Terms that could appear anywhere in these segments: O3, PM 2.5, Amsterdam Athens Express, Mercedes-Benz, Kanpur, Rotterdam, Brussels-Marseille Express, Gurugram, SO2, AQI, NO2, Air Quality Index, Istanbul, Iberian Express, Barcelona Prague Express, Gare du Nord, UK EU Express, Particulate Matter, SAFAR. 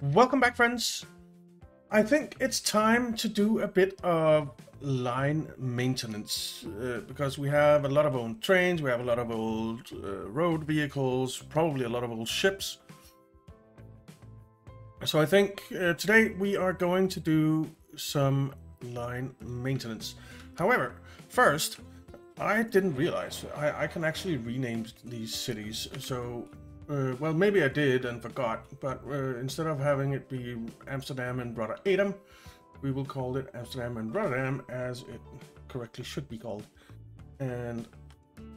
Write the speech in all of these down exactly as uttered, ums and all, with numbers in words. Welcome back, friends. I think it's time to do a bit of line maintenance uh, because we have a lot of old trains, we have a lot of old uh, road vehicles, probably a lot of old ships. So I think uh, today we are going to do some line maintenance. However, first, I didn't realize I, I can actually rename these cities. So, uh, well, maybe I did and forgot, but uh, instead of having it be Amsterdam and Rotterdam, we will call it Amsterdam and Rotterdam as it correctly should be called. And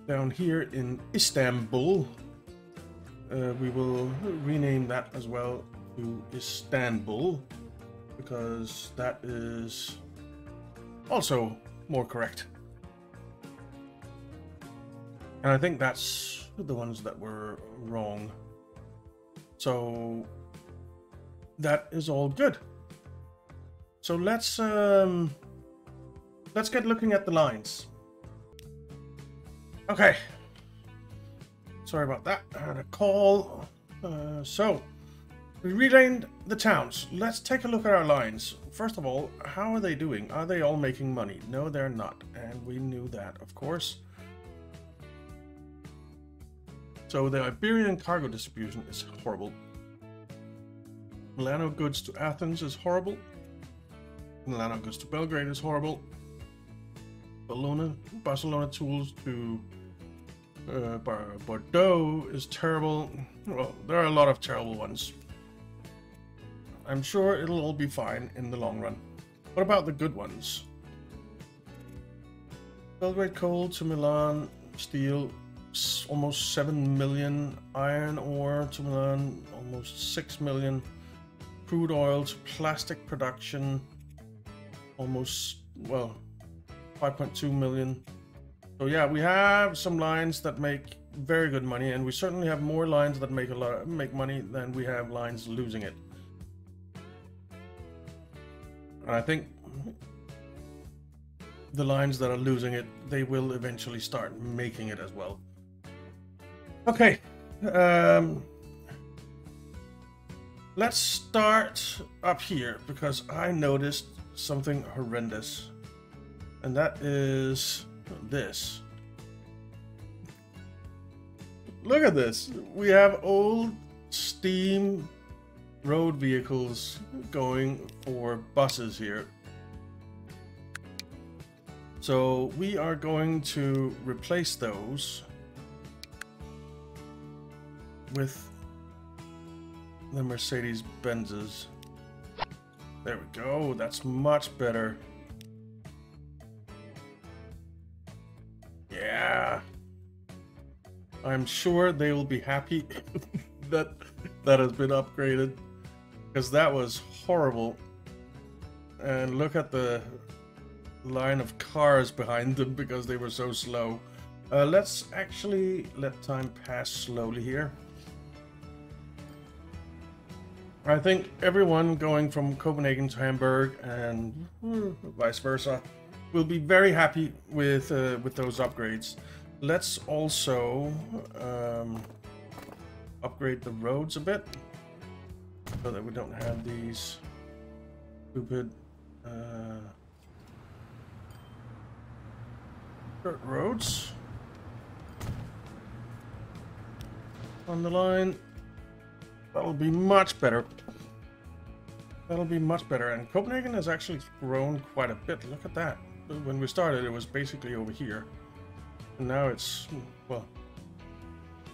down here in Istanbul, uh, we will rename that as well to Istanbul, because that is also more correct. And I think that's the ones that were wrong. So that is all good. So let's um, let's get looking at the lines. Okay. Sorry about that. I had a call. Uh, so we renamed the towns. Let's take a look at our lines. First of all, how are they doing? Are they all making money? No, they're not. And we knew that, of course. So the Iberian cargo distribution is horrible. Milano goods to Athens is horrible. Milano goods to Belgrade is horrible. Bologna, Barcelona tools to uh, Bordeaux is terrible. Well, there are a lot of terrible ones. I'm sure it'll all be fine in the long run. What about the good ones? Belgrade coal to Milan, steel, almost seven million, iron ore to Milan, almost six million, crude oil to plastic production, almost, well, five point two million. So yeah, we have some lines that make very good money, and we certainly have more lines that make a lot of, make money than we have lines losing it. And I think the lines that are losing it, they will eventually start making it as well. Okay, um, let's start up here because I noticed something horrendous, and that is this. Look at this. We have old steam road vehicles going for buses here. So we are going to replace those with the Mercedes-Benzes. There we go, that's much better. Yeah. I'm sure they will be happy that that has been upgraded, because that was horrible. And look at the line of cars behind them because they were so slow. Uh, let's actually let time pass slowly here. I think everyone going from Copenhagen to Hamburg and vice versa will be very happy with uh, with those upgrades. Let's also um, upgrade the roads a bit so that we don't have these stupid uh, dirt roads on the line. That'll be much better. That'll be much better. And Copenhagen has actually grown quite a bit. Look at that. When we started, it was basically over here. And now it's, well,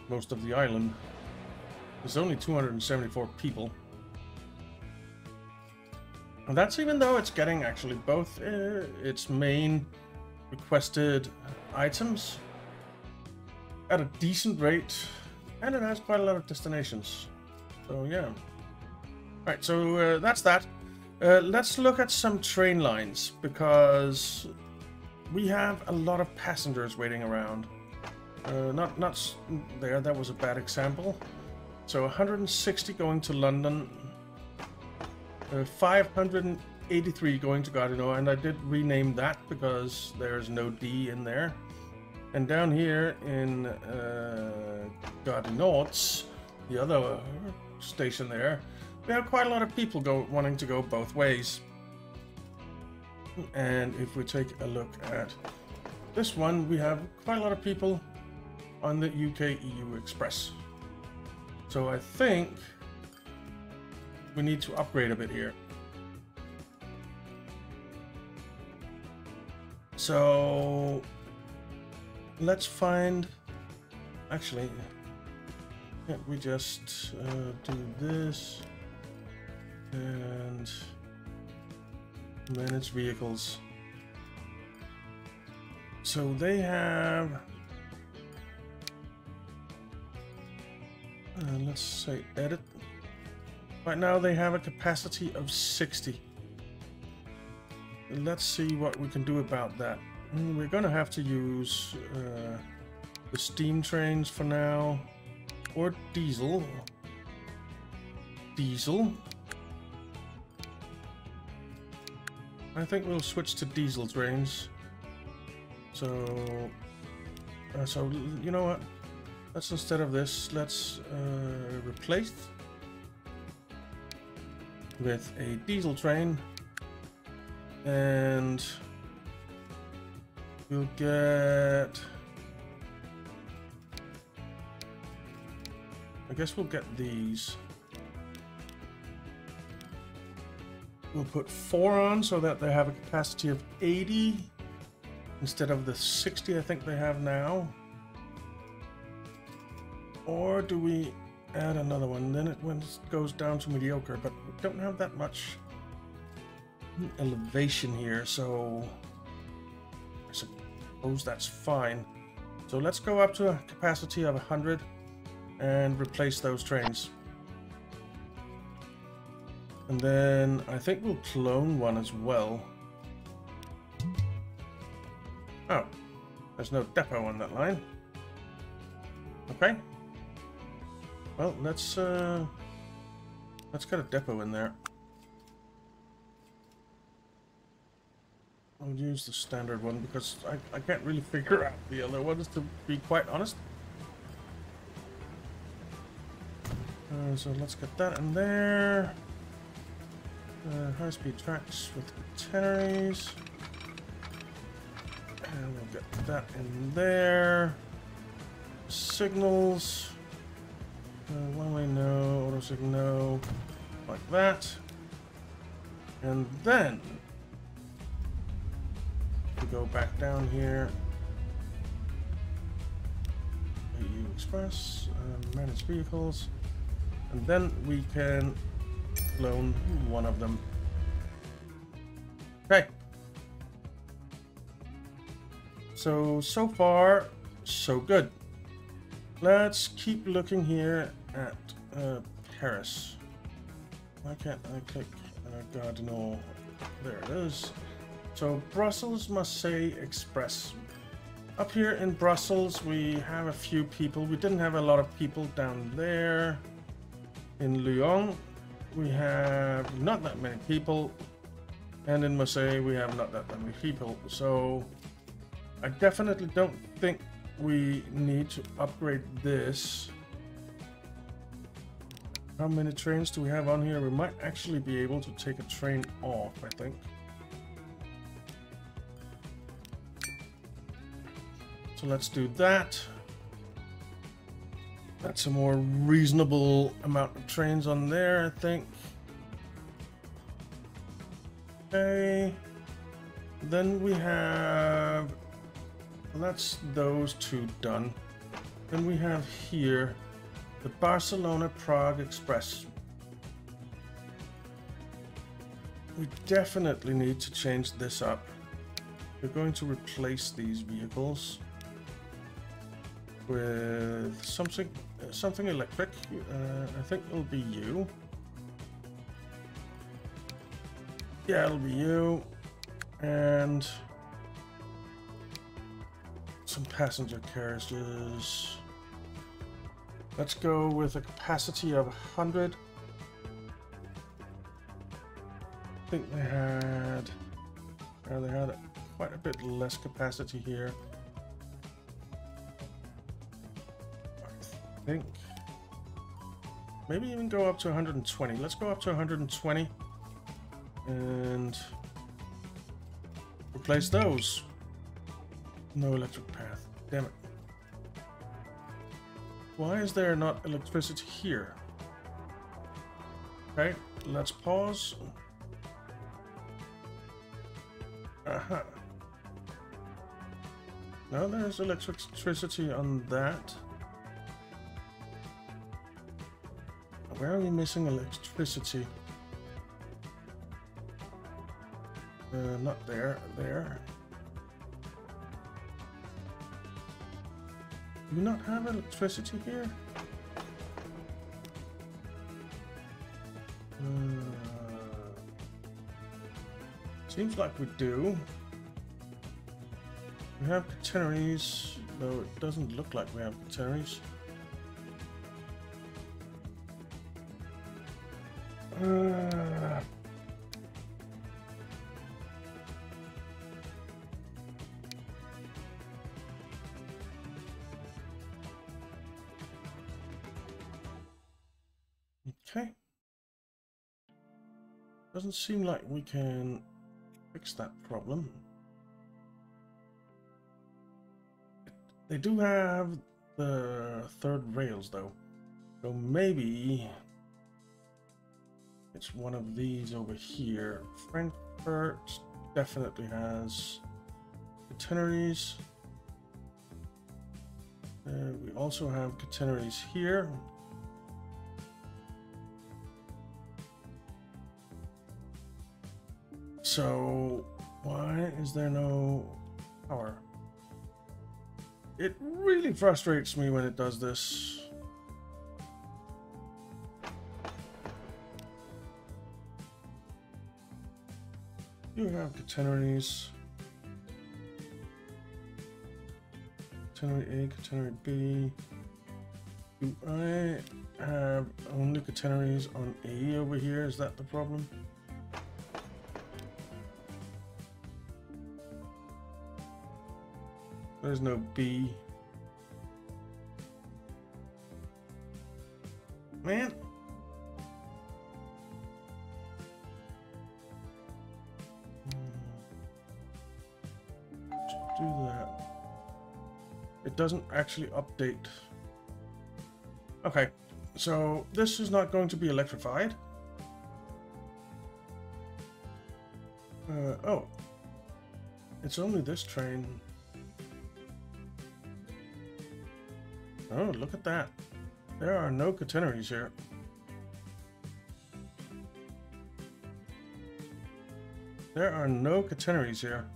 most of the island. There's only two hundred seventy-four people. And that's even though it's getting actually both uh, its main requested items at a decent rate. And it has quite a lot of destinations. So yeah. All right, so uh, that's that. Uh, let's look at some train lines because we have a lot of passengers waiting around. Uh, not not there. That was a bad example. So one hundred sixty going to London. Uh, five hundred eighty-three going to Gare du Nord, and I did rename that because there's no D in there. And down here in uh, Gare du Nord, the other station there, there are quite a lot of people go, wanting to go both ways. And if we take a look at this one, we have quite a lot of people on the U K E U Express. So I think we need to upgrade a bit here. So let's find, actually, can't we just uh, do this and manage vehicles? So they have, uh, let's say edit. Right now they have a capacity of sixty. Let's see what we can do about that. We're gonna have to use uh, the steam trains for now, or diesel. Diesel. I think we'll switch to diesel trains. So, uh, so you know what? Let's, instead of this, let's uh, replace with a diesel train, and we'll get, I guess we'll get these. We'll put four on so that they have a capacity of eighty instead of the sixty I think they have now. Or do we add another one? Then it goes down to mediocre, but we don't have that much elevation here, so I suppose that's fine. So let's go up to a capacity of one hundred and replace those trains. And then I think we'll clone one as well. Oh, there's no depot on that line. Okay. Well, let's uh, let's get a depot in there. I'll use the standard one because I, I can't really figure out the other ones, to be quite honest. Uh, so let's get that in there. Uh, high-speed tracks with catenaries. And we'll get that in there. Signals. Uh, one-way no, auto signal no, like that. And then we go back down here. E U Express, uh, manage vehicles, and then we can clone one of them. Okay. So, so far, so good. Let's keep looking here at uh, Paris. Why can't I click uh, Gare du Nord? There it is. So, Brussels-Marseille Express. Up here in Brussels, we have a few people. We didn't have a lot of people down there. In Lyon, we have not that many people, and in Marseille we have not that many people, so I definitely don't think we need to upgrade this. How many trains do we have on here? We might actually be able to take a train off, I think. So let's do that. That's a more reasonable amount of trains on there, I think. Okay. Then we have, well, that's those two done. Then we have here the Barcelona Prague Express. We definitely need to change this up. We're going to replace these vehicles with something something electric. uh, I think it'll be you. Yeah, it'll be you, and some passenger carriages. Let's go with a capacity of one hundred. I think they had, oh, they had quite a bit less capacity here. I think Maybe even go up to one hundred twenty. Let's go up to one hundred twenty and replace those. No electric path. Damn it. Why is there not electricity here? Okay, let's pause. Uh-huh. Now there's electricity on that. Where are we missing electricity? Uh, not there, there. Do we not have electricity here? Uh, seems like we do. We have catenaries, though it doesn't look like we have catenaries. Uh, okay. Doesn't seem like we can fix that problem. They do have the third rails though, so maybe it's one of these over here. Frankfurt definitely has catenaries. Uh, we also have catenaries here. So why is there no power? It really frustrates me when it does this. You have catenaries. Catenary A, catenary B. Do I have only catenaries on A over here? Is that the problem? There's no B. Man. Do that. It doesn't actually update. Okay, so this is not going to be electrified. Uh, oh, it's only this train. Oh, look at that. There are no catenaries here. There are no catenaries here.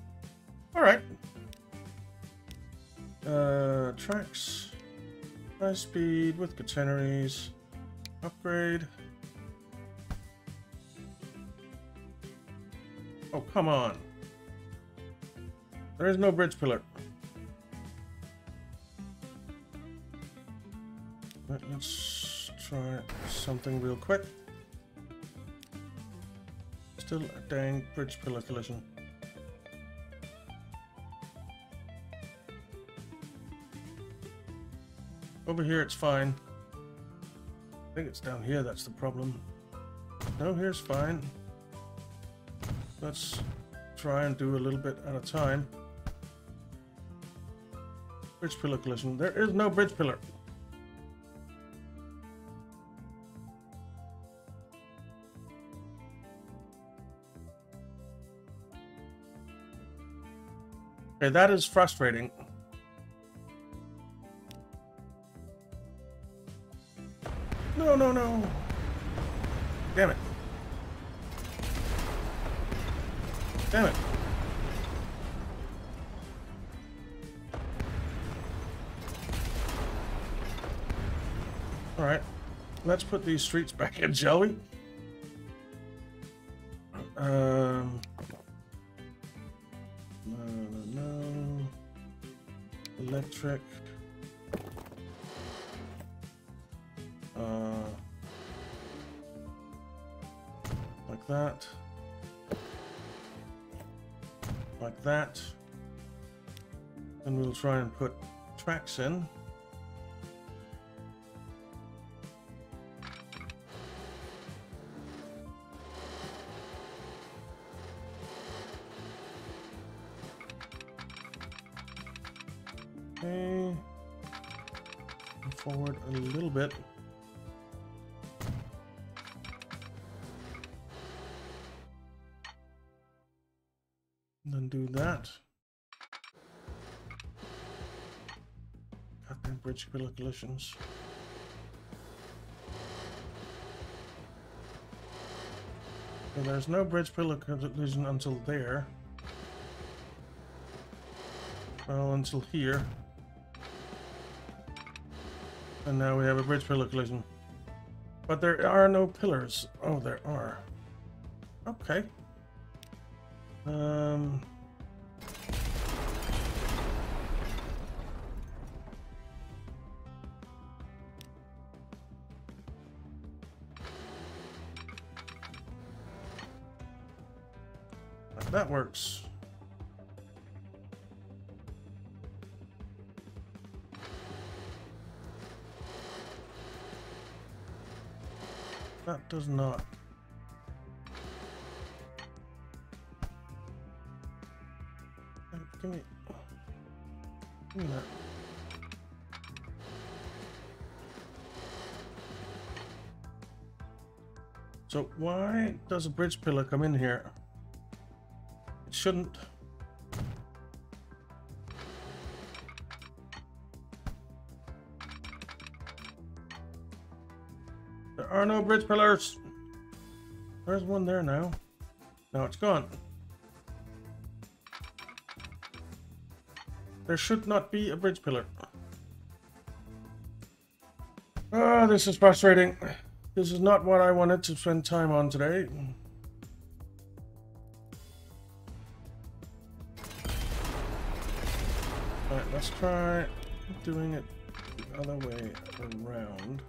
All right. Uh, tracks. High speed with catenaries. Upgrade. Oh, come on. There is no bridge pillar. Let's try something real quick. Still a dang bridge pillar collision. Over here it's fine. I think it's down here that's the problem. No, here's fine. Let's try and do a little bit at a time. Bridge pillar collision. There is no bridge pillar. Okay, that is frustrating. No, no, no. Damn it. Damn it. All right, let's put these streets back in, shall we? Um... Electric. Uh, like that. Like that. And we'll try and put tracks in. Okay. Forward a little bit. And then do that. Goddamn bridge pillar collisions. So there's no bridge pillar collision until there. Well, until here. And now we have a bridge pillar collision. But there are no pillars. Oh, there are. Okay. Um. That works. That does not. Give me, give me that. So why does a bridge pillar come in here? It shouldn't. There are no bridge pillars. There's one there now. Now it's gone. There should not be a bridge pillar. Ah, this is frustrating. This is not what I wanted to spend time on today. Alright, let's try doing it the other way around.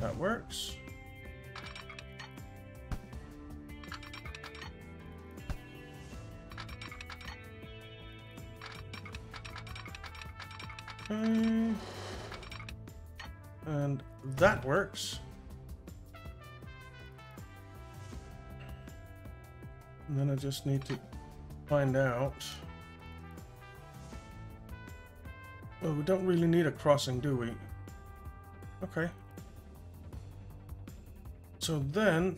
That works. Okay. And that works. And then I just need to find out. Well, we don't really need a crossing, do we? Okay. So then,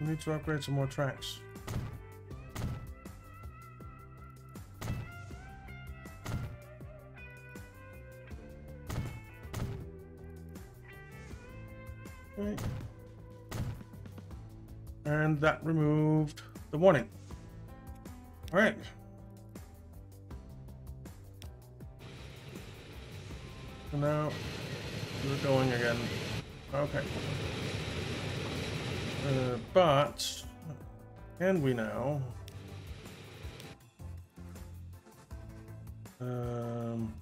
we need to upgrade some more tracks. Right. And that removed the warning. All right. So now, we're going again. Okay. Uh, but can we now? Um,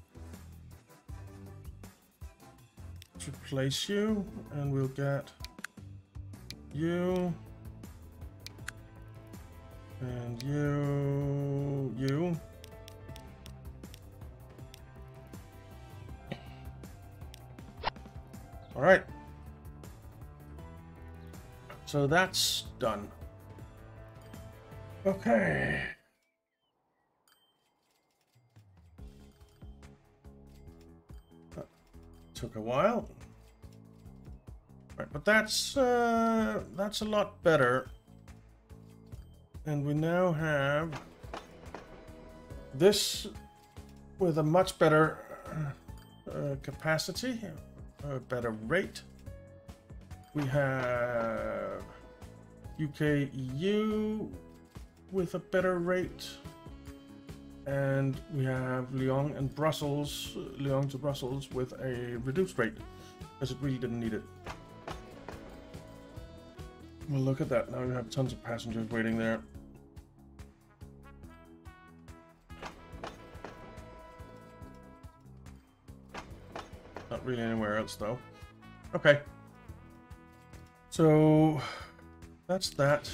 replace you, and we'll get you and you, you. All right, so that's done. Okay. That took a while. All right, but that's, uh, that's a lot better. And we now have this with a much better uh, capacity. A better rate. We have U K E U with a better rate, and we have Lyon and Brussels, Lyon to Brussels with a reduced rate, because it really didn't need it. Well, look at that! Now you have tons of passengers waiting there. Not really anywhere else though. Okay, so that's that.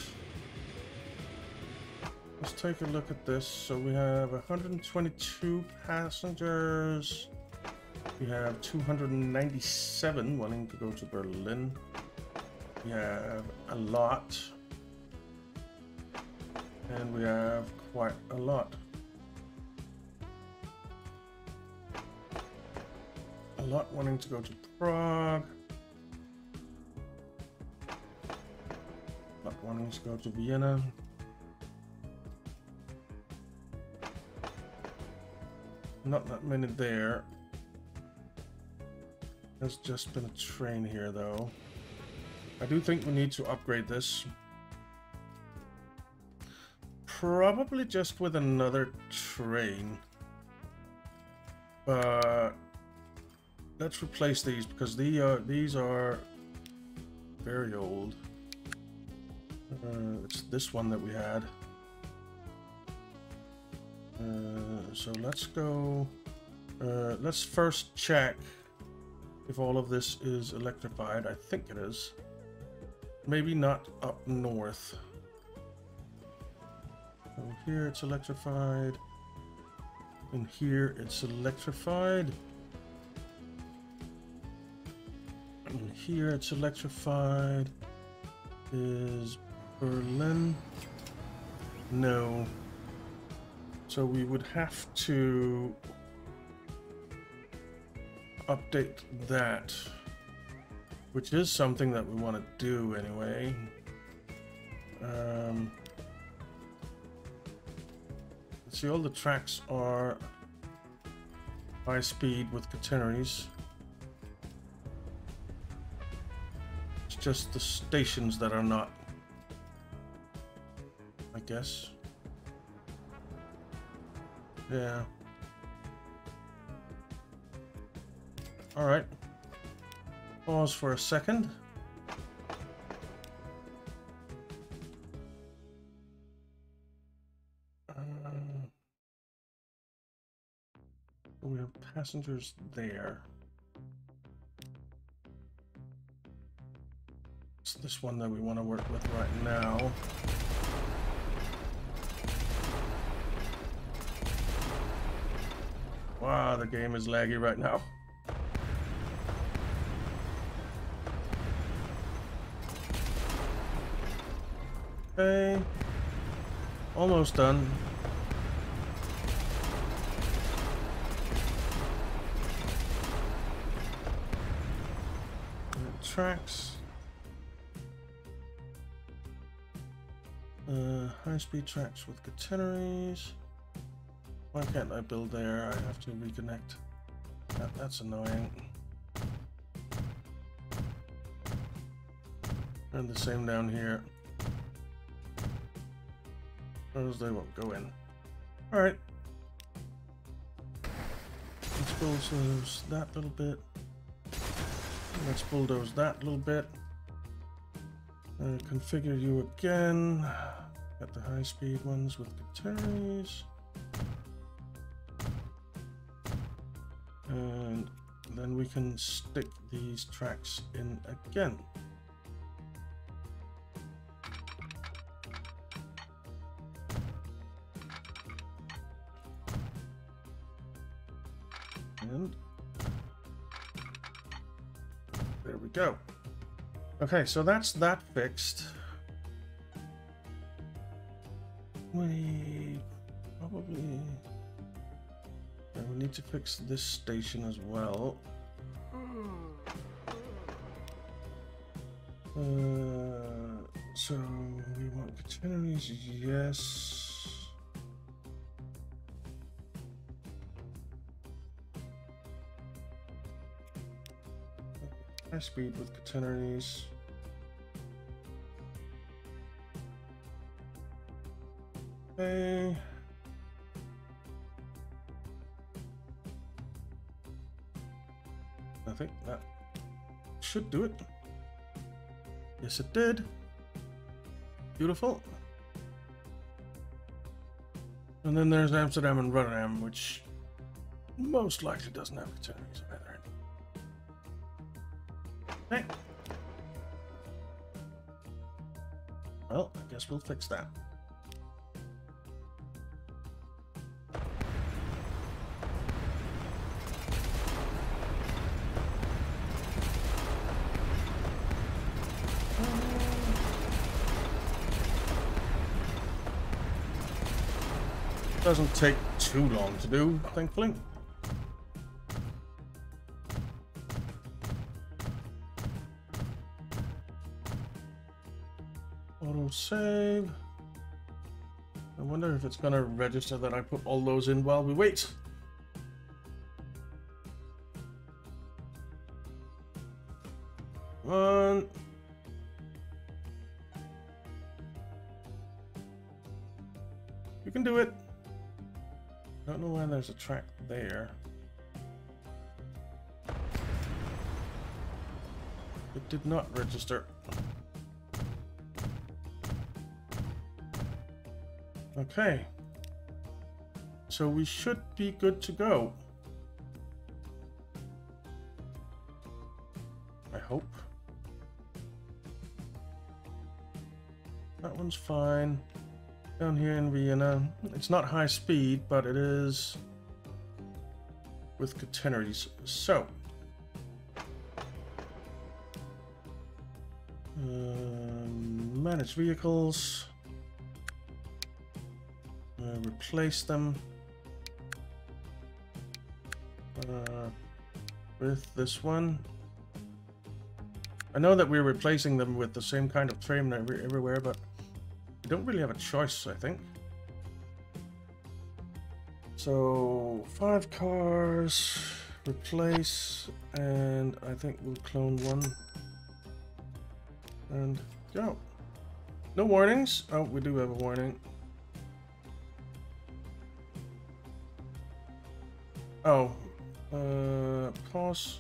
Let's take a look at this. So we have one hundred twenty-two passengers. We have two hundred ninety-seven wanting to go to Berlin. We have a lot. and we have quite a lot. A lot wanting to go to Prague. A lot wanting to go to Vienna. Not that many there. There's just been a train here though. I do think we need to upgrade this. Probably just with another train. But let's replace these because the uh, these are very old. Uh, it's this one that we had. Uh, so let's go. Uh, let's first check if all of this is electrified. I think it is. Maybe not up north. Over here it's electrified. In here it's electrified. In here it's electrified. Is Berlin? No. So we would have to update that, which is something that we want to do anyway. Um, see, all the tracks are high speed with catenaries. It's just the stations that are not, I guess. Yeah. All right. Pause for a second. Uh, we have passengers there. It's this one that we want to work with right now. Wow, the game is laggy right now. Okay, almost done. Tracks. Uh, high-speed tracks with catenaries. Why can't I build there? I have to reconnect. That, that's annoying. And the same down here. Those they won't go in. All right. Let's bulldoze that little bit. Let's bulldoze that little bit. And configure you again. Got the high-speed ones with catenaries. And then we can stick these tracks in again. And there we go. Okay, so that's that fixed. We probably... we need to fix this station as well. Uh, so we want catenaries, yes. High speed with catenaries. Okay. I think that should do it. Yes, it did. Beautiful. And then there's Amsterdam and Rotterdam, which most likely doesn't have catenaries either. Okay. Well, I guess we'll fix that. Doesn't take too long to do, thankfully. Auto save. I wonder if it's gonna register that I put all those in while we wait. Come on. You can do it. I don't know why there's a track there. It did not register. Okay. So we should be good to go. I hope. That one's fine. Down here in Vienna, it's not high speed, but it is with catenaries. So, uh, manage vehicles, uh, replace them uh, with this one. I know that we're replacing them with the same kind of frame everywhere, but I don't really have a choice, I think. So five cars, replace, and I think we'll clone one and go. No warnings. Oh, we do have a warning. Oh, uh, pause.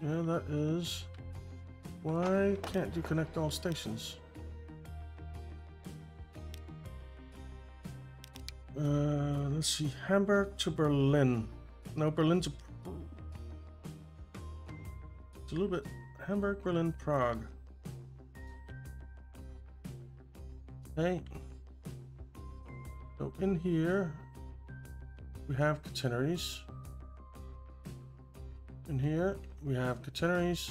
Yeah, that is. Why can't you connect all stations? Uh, let's see. Hamburg to Berlin. No, Berlin to. It's a little bit. Hamburg, Berlin, Prague. Okay. So in here, we have catenaries. In here. We have catenaries.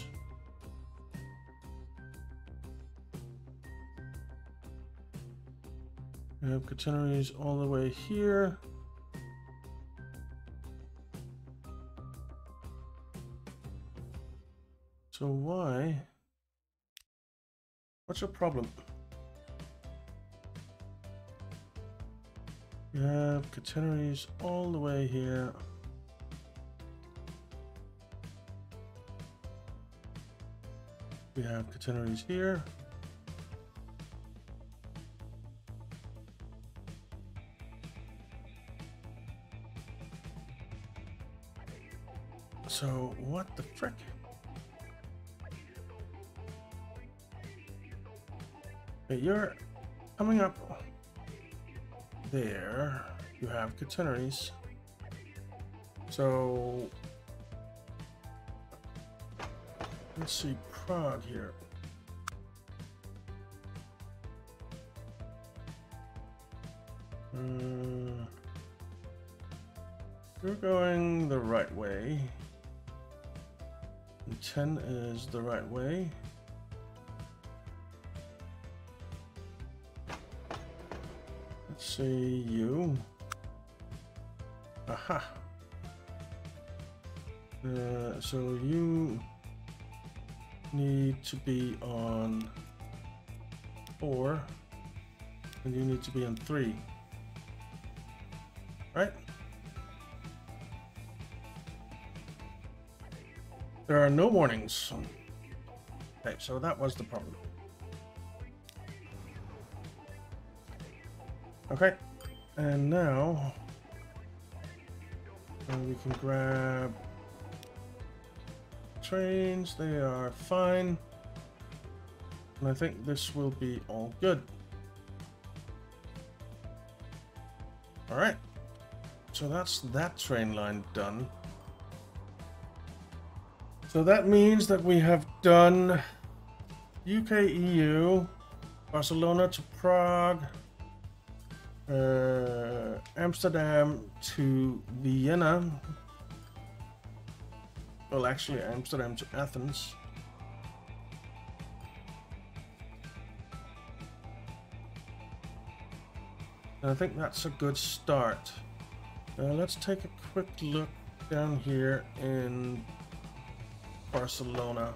We have catenaries all the way here. So why? What's your problem? We have catenaries all the way here. We have catenaries here. So what the frick? Okay, you're coming up there. You have catenaries. So let's see. Prague here. Uh, we're going the right way. And ten is the right way. Let's see you. Aha. Uh, so you need to be on four and you need to be on three, right? There are no warnings. Okay, so that was the problem. Okay, and now uh, we can grab trains. They are fine, and I think this will be all good. All right, so that's that train line done. So that means that we have done U K E U, Barcelona to Prague, uh, Amsterdam to Vienna, Well, actually, Amsterdam to Athens. And I think that's a good start. Uh, let's take a quick look down here in Barcelona.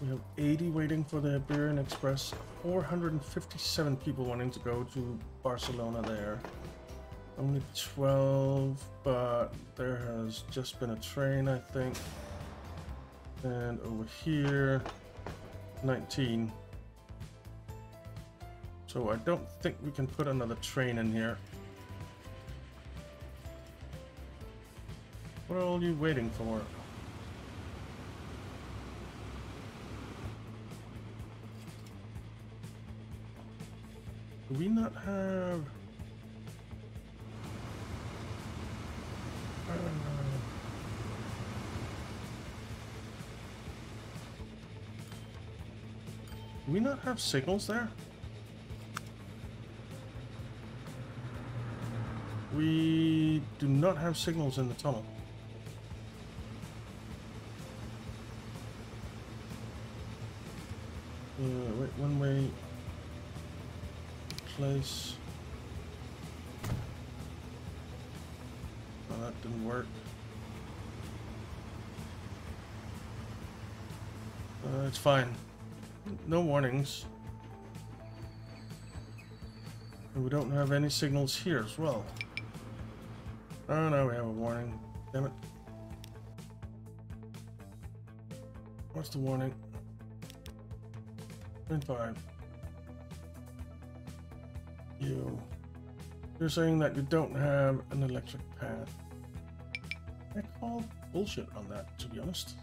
We have eighty waiting for the Iberian Express, four hundred fifty-seven people wanting to go to Barcelona there. Only twelve, but there has just been a train, I think. And over here, nineteen. So I don't think we can put another train in here. What are all you waiting for? Do we not have... Uh, do we not have signals there? We do not have signals in the tunnel. Uh, wait, one way. Place. Oh, that didn't work. Uh, it's fine. No warnings. And we don't have any signals here as well. Oh no, we have a warning. Damn it. What's the warning? twenty-five. You. You're saying that you don't have an electric pad. I call bullshit on that, to be honest.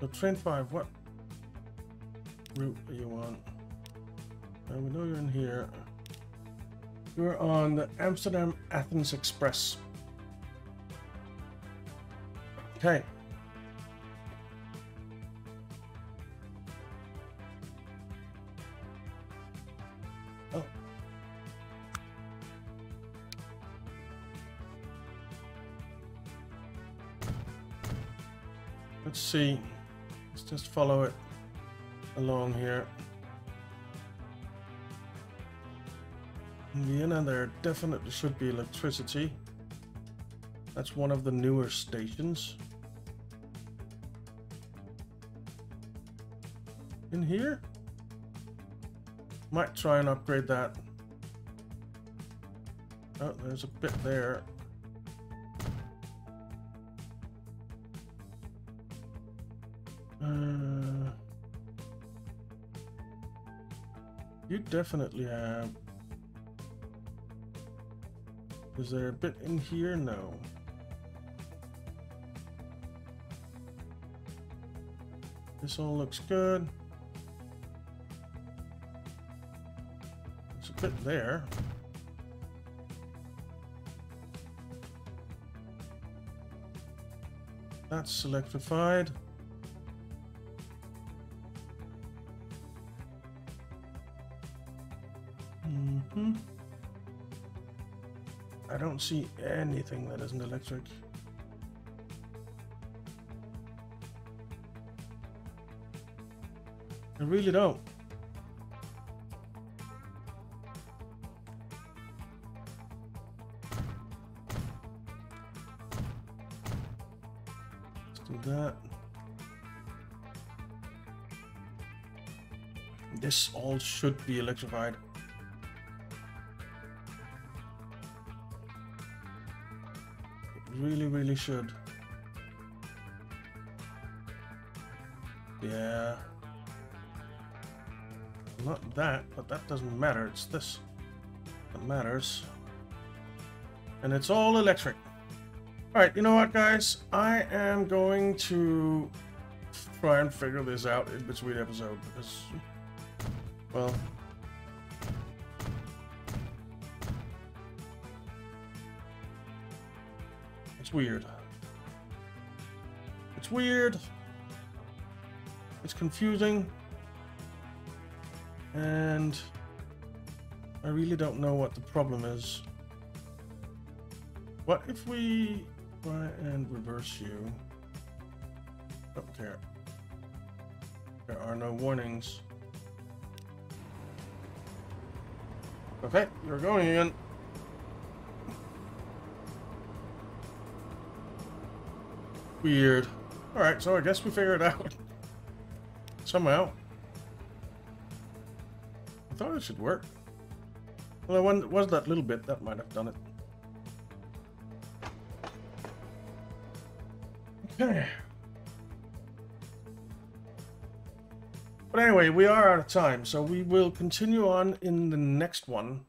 So train five, what route are you on? Uh, we know you're in here. You're on the Amsterdam Athens Express. Okay. Oh. Let's see. Let's just follow it along here. In Vienna, there definitely should be electricity. That's one of the newer stations. In here? Might try and upgrade that. Oh, there's a bit there. Uh, you definitely have... Is there a bit in here? No. This all looks good. It's a bit there. That's electrified. Mm-hmm. I don't see anything that isn't electric. I really don't. Let's do that. This all should be electrified. Really, really should. Yeah. Not that, but that doesn't matter. It's this that matters. And it's all electric. Alright, you know what, guys? I am going to try and figure this out in between episodes because, well... weird. It's weird. It's confusing. And I really don't know what the problem is. What if we try and reverse you? Oh, there. There are no warnings. Okay, you're going again. Weird. Alright, so I guess we figured it out. Somehow. I thought it should work. Well, it was that little bit that might have done it. Okay. But anyway, we are out of time, so we will continue on in the next one.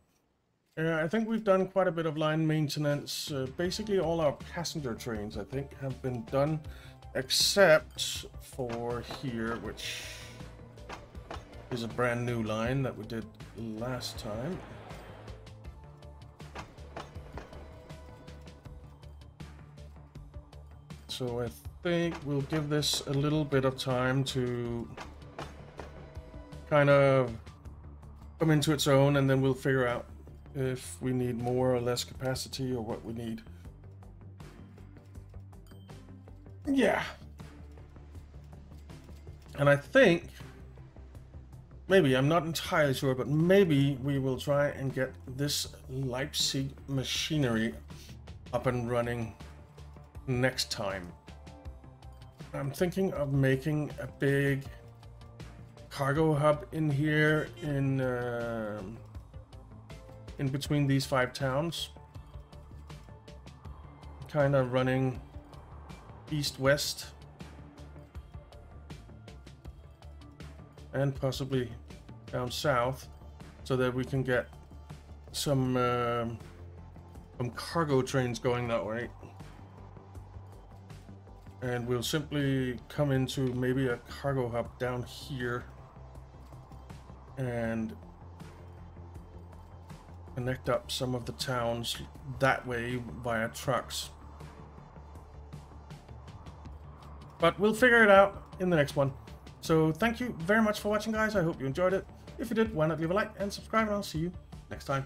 Uh, I think we've done quite a bit of line maintenance. Uh, basically all our passenger trains, I think, have been done, except for here, which is a brand new line that we did last time. So I think we'll give this a little bit of time to kind of come into its own, and then we'll figure out if we need more or less capacity or what we need. Yeah. And I think, maybe, I'm not entirely sure, but maybe we will try and get this Leipzig machinery up and running next time. I'm thinking of making a big cargo hub in here in uh, in between these five towns, kind of running east-west, and possibly down south, so that we can get some uh, some cargo trains going that way. And we'll simply come into maybe a cargo hub down here and connect up some of the towns that way via trucks. But we'll figure it out in the next one. So thank you very much for watching, guys. I hope you enjoyed it. If you did, why not leave a like and subscribe, and I'll see you next time.